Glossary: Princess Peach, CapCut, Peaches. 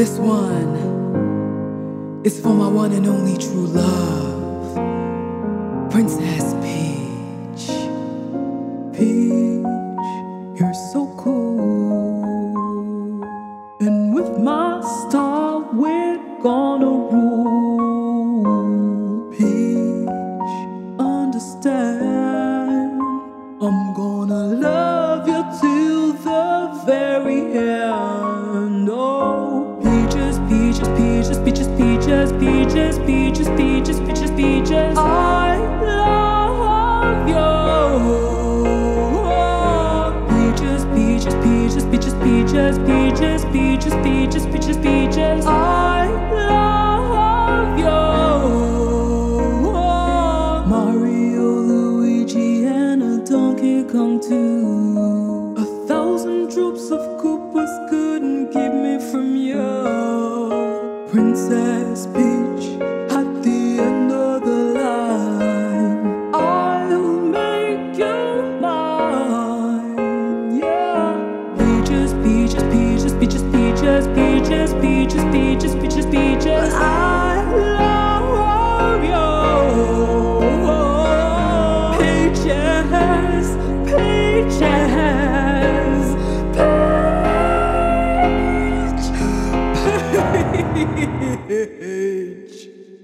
This one is for my one and only true love, Princess Peach. Peach, you're so cool, and with my style we're gonna rule. Peach, understand, I'm gonna love you till the very end. Oh, peaches, peaches, peaches, peaches, peaches, peaches, peaches, peaches. I love you. Peaches, peaches, peaches, peaches, peaches, peaches, peaches, peaches, peaches, peaches. I love you.